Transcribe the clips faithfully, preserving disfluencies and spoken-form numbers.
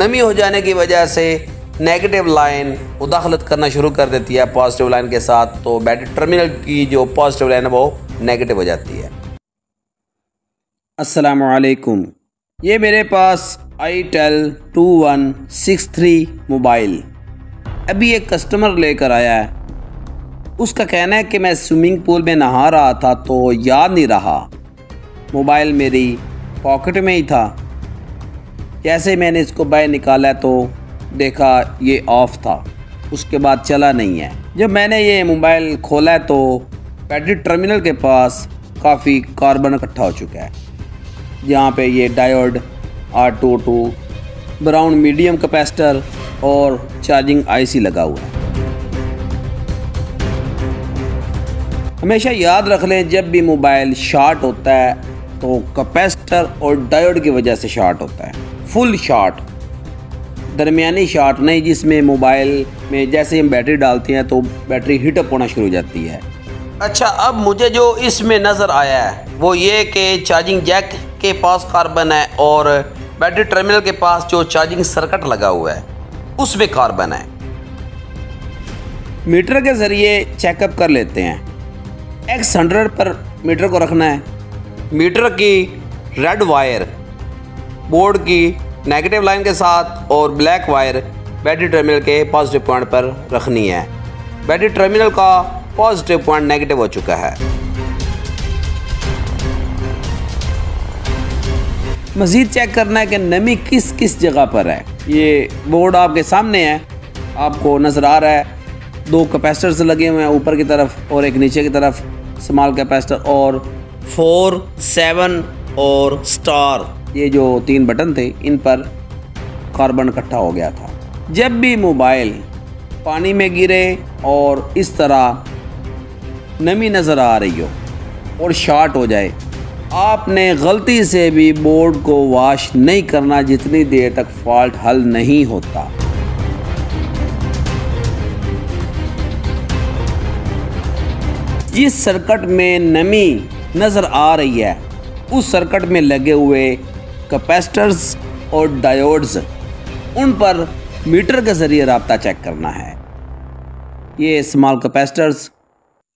नमी हो जाने की वजह से नेगेटिव लाइन मुदाखलत करना शुरू कर देती है पॉजिटिव लाइन के साथ, तो बैटरी टर्मिनल की जो पॉजिटिव लाइन है वो नेगेटिव हो जाती है। अस्सलामुअलैकुम, ये मेरे पास itel two one six three mobile अभी एक कस्टमर लेकर आया है। उसका कहना है कि मैं स्विमिंग पूल में नहा रहा था तो याद नहीं रहा, मोबाइल मेरी पॉकेट में ही था। जैसे मैंने इसको बाहर निकाला तो देखा ये ऑफ था, उसके बाद चला नहीं है। जब मैंने ये मोबाइल खोला तो बैटरी टर्मिनल के पास काफ़ी कार्बन इकट्ठा हो चुका है। यहाँ पे ये diode, R two two, brown medium capacitor और चार्जिंग आईसी लगा हुआ है। हमेशा याद रख लें, जब भी मोबाइल शॉर्ट होता है तो कैपेसिटर और डायोड की वजह से शॉर्ट होता है। फुल शॉर्ट, दरमियानी शॉर्ट नहीं, जिसमें मोबाइल में जैसे हम बैटरी डालते हैं तो बैटरी हीटअप होना शुरू हो जाती है। अच्छा, अब मुझे जो इसमें नज़र आया है वो ये कि चार्जिंग जैक के पास कार्बन है और बैटरी टर्मिनल के पास जो चार्जिंग सर्किट लगा हुआ है उसमें कार्बन है। मीटर के ज़रिए चेकअप कर लेते हैं। एक्स हंड्रेड पर मीटर को रखना है। मीटर की रेड वायर बोर्ड की नेगेटिव लाइन के साथ और ब्लैक वायर बैटरी टर्मिनल के पॉजिटिव पॉइंट पर रखनी है। बैटरी टर्मिनल का पॉजिटिव पॉइंट नेगेटिव हो चुका है। मज़ीद चेक करना है कि नमी किस किस जगह पर है। ये बोर्ड आपके सामने है, आपको नज़र आ रहा है। दो कैपेसिटर्स लगे हुए हैं, ऊपर की तरफ और एक नीचे की तरफ, स्मॉल कैपेसिटर और फोर, सेवन और स्टार, ये जो तीन बटन थे इन पर कार्बन इकट्ठा हो गया था। जब भी मोबाइल पानी में गिरे और इस तरह नमी नज़र आ रही हो और शॉर्ट हो जाए, आपने गलती से भी बोर्ड को वॉश नहीं करना जितनी देर तक फॉल्ट हल नहीं होता। जिस सर्किट में नमी नज़र आ रही है उस सर्किट में लगे हुए कैपेसिटर्स और डायोड्स, उन पर मीटर के ज़रिए राब्ता चेक करना है। ये स्मॉल कैपेसिटर्स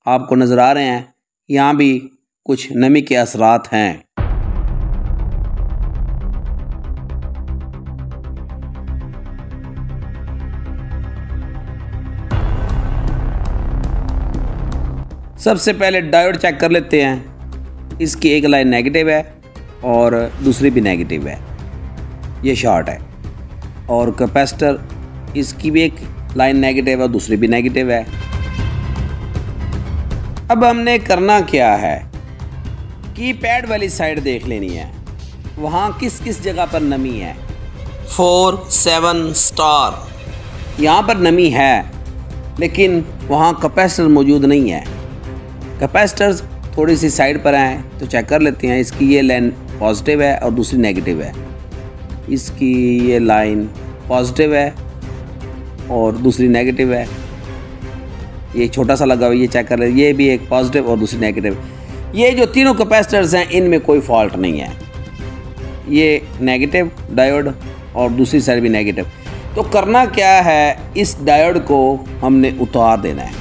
आपको नज़र आ रहे हैं, यहाँ भी कुछ नमी के असरात हैं। सबसे पहले डायोड चेक कर लेते हैं। इसकी एक लाइन नेगेटिव है और दूसरी भी नेगेटिव है, ये शॉर्ट है। और कैपेसिटर, इसकी भी एक लाइन नेगेटिव है और दूसरी भी नेगेटिव है। अब हमने करना क्या है, कीपैड वाली साइड देख लेनी है, वहाँ किस किस जगह पर नमी है। फोर, सेवन, स्टार, यहाँ पर नमी है लेकिन वहाँ कैपेसिटर मौजूद नहीं है। कैपेसिटर्स थोड़ी सी साइड पर हैं तो चेक कर लेते हैं। इसकी ये लाइन पॉजिटिव है और दूसरी नेगेटिव है। इसकी ये लाइन पॉजिटिव है और दूसरी नेगेटिव है। ये छोटा सा लगा हुआ है, ये चेक कर ले, ये भी एक पॉजिटिव और दूसरी नेगेटिव। ये जो तीनों कैपेसिटर्स हैं इनमें कोई फॉल्ट नहीं है। ये नेगेटिव डायोड और दूसरी साइड भी नेगेटिव। तो करना क्या है, इस डायोड को हमने उतार देना है।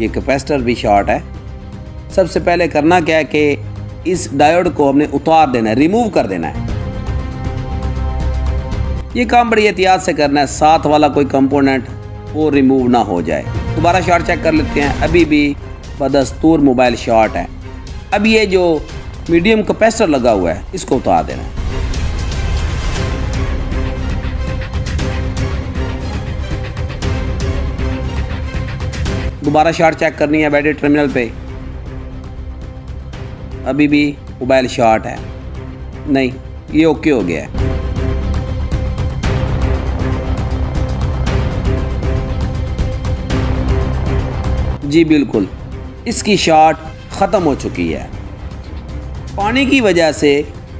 ये कैपेसिटर भी शॉर्ट है। सबसे पहले करना क्या है कि इस डायोड को हमने उतार देना है, रिमूव कर देना है। ये काम बड़ी एहतियात से करना है, साथ वाला कोई कंपोनेंट वो रिमूव ना हो जाए। दोबारा शॉर्ट चेक कर लेते हैं। अभी भी बदस्तूर मोबाइल शॉर्ट है। अब ये जो मीडियम कैपेसिटर लगा हुआ है इसको उतार देना है। दोबारा शॉर्ट चेक करनी है बैटरी टर्मिनल पे। अभी भी मोबाइल शॉर्ट है, नहीं, ये ओके हो गया है। जी बिल्कुल, इसकी शॉर्ट ख़त्म हो चुकी है। पानी की वजह से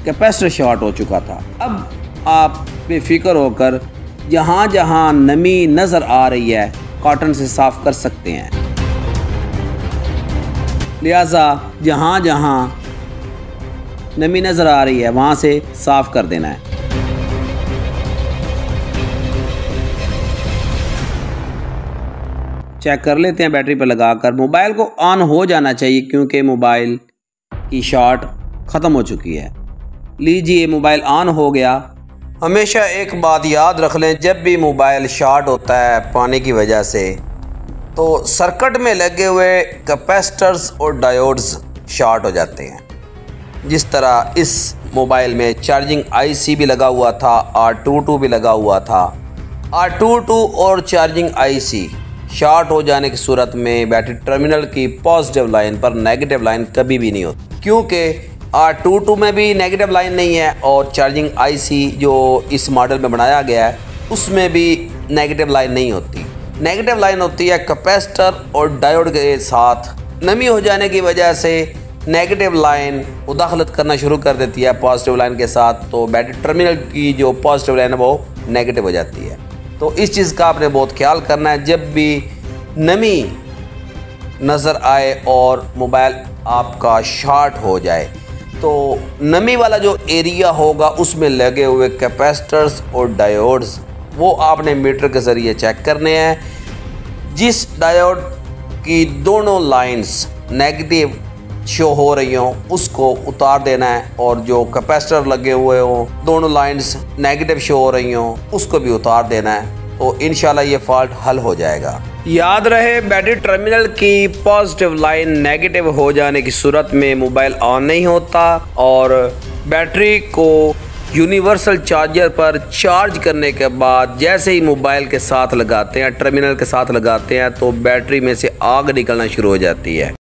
कैपेसिटर शॉर्ट हो चुका था। अब आप बेफिक्र होकर जहाँ जहाँ नमी नज़र आ रही है कॉटन से साफ़ कर सकते हैं। लिहाजा जहाँ जहाँ नमी नज़र आ रही है वहाँ से साफ़ कर देना है। चेक कर लेते हैं बैटरी पर लगाकर। मोबाइल को ऑन हो जाना चाहिए क्योंकि मोबाइल की शॉर्ट ख़त्म हो चुकी है। लीजिए मोबाइल ऑन हो गया। हमेशा एक बात याद रख लें, जब भी मोबाइल शॉर्ट होता है पानी की वजह से तो सर्किट में लगे हुए कैपेसिटर्स और डायोड्स शॉर्ट हो जाते हैं। जिस तरह इस मोबाइल में चार्जिंग आईसी भी लगा हुआ था, आर टू टू भी लगा हुआ था। आर टू टू और चार्जिंग आईसी शॉर्ट हो जाने की सूरत में बैटरी टर्मिनल की पॉजिटिव लाइन पर नेगेटिव लाइन कभी भी नहीं होती, क्योंकि आर टू टू में भी नेगेटिव लाइन नहीं है और चार्जिंग आईसी जो इस मॉडल में बनाया गया है उसमें भी नेगेटिव लाइन नहीं होती। नेगेटिव लाइन होती है कैपेसिटर और डायोड के साथ नमी हो जाने की वजह से। नेगेटिव लाइन मुदाखलत करना शुरू कर देती है पॉजिटिव लाइन के साथ, तो बैटरी टर्मिनल की जो पॉजिटिव लाइन है वो नेगेटिव हो जाती है। तो इस चीज़ का आपने बहुत ख्याल करना है। जब भी नमी नज़र आए और मोबाइल आपका शॉर्ट हो जाए तो नमी वाला जो एरिया होगा उसमें लगे हुए कैपेसिटर्स और डायोड्स वो आपने मीटर के ज़रिए चेक करने हैं। जिस डायोड की दोनों लाइन्स नेगेटिव शो हो रही हो उसको उतार देना है और जो कैपेसिटर लगे हुए हो दोनों लाइंस नेगेटिव शो हो रही हो उसको भी उतार देना है, तो इंशाल्लाह ये फॉल्ट हल हो जाएगा। याद रहे, बैटरी टर्मिनल की पॉजिटिव लाइन नेगेटिव हो जाने की सूरत में मोबाइल ऑन नहीं होता और बैटरी को यूनिवर्सल चार्जर पर चार्ज करने के बाद जैसे ही मोबाइल के साथ लगाते हैं, टर्मिनल के साथ लगाते हैं, तो बैटरी में से आग निकलना शुरू हो जाती है।